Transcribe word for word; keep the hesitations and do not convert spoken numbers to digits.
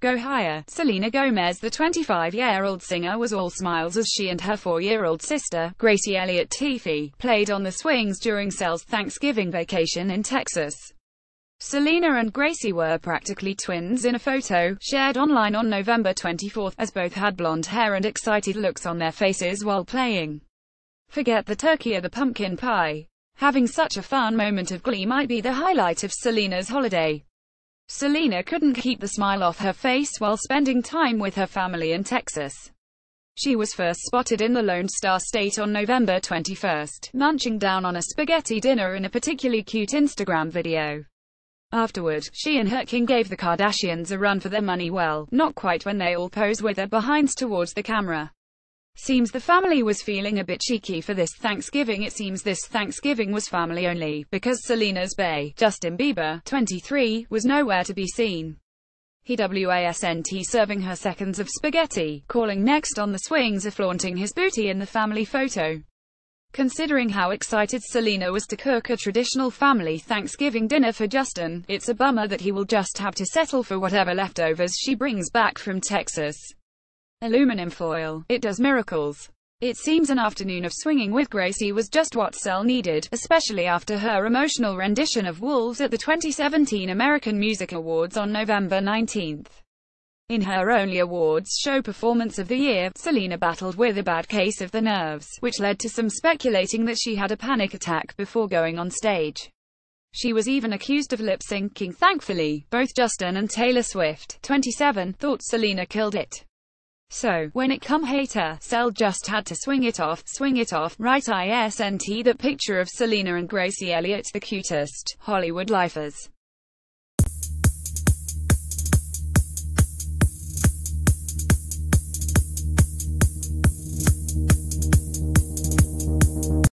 Go Higher. Selena Gomez, the twenty-five-year-old singer, was all smiles as she and her four-year-old sister, Gracie Elliott Teefey, played on the swings during Sel's Thanksgiving vacation in Texas. Selena and Gracie were practically twins in a photo, shared online on November twenty-fourth, as both had blonde hair and excited looks on their faces while playing. Forget the turkey or the pumpkin pie. Having such a fun moment of glee might be the highlight of Selena's holiday. Selena couldn't keep the smile off her face while spending time with her family in Texas. She was first spotted in the Lone Star State on November twenty-first, munching down on a spaghetti dinner in a particularly cute Instagram video. Afterward, she and her king gave the Kardashians a run for their money, well, not quite, when they all pose with their behinds towards the camera. Seems the family was feeling a bit cheeky for this Thanksgiving. It seems this Thanksgiving was family only, because Selena's bae, Justin Bieber, twenty-three, was nowhere to be seen. He wasn't serving her seconds of spaghetti, calling next on the swings or flaunting his booty in the family photo. Considering how excited Selena was to cook a traditional family Thanksgiving dinner for Justin, it's a bummer that he will just have to settle for whatever leftovers she brings back from Texas. Aluminum foil. It does miracles. It seems an afternoon of swinging with Gracie was just what Sel needed, especially after her emotional rendition of Wolves at the twenty seventeen American Music Awards on November nineteenth. In her only awards show performance of the year, Selena battled with a bad case of the nerves, which led to some speculating that she had a panic attack before going on stage. She was even accused of lip-syncing. Thankfully, both Justin and Taylor Swift, twenty-seven, thought Selena killed it. So, when it come hater, Sel just had to swing it off, swing it off, right? Isn't that picture of Selena and Gracie Elliott the cutest Hollywood lifers?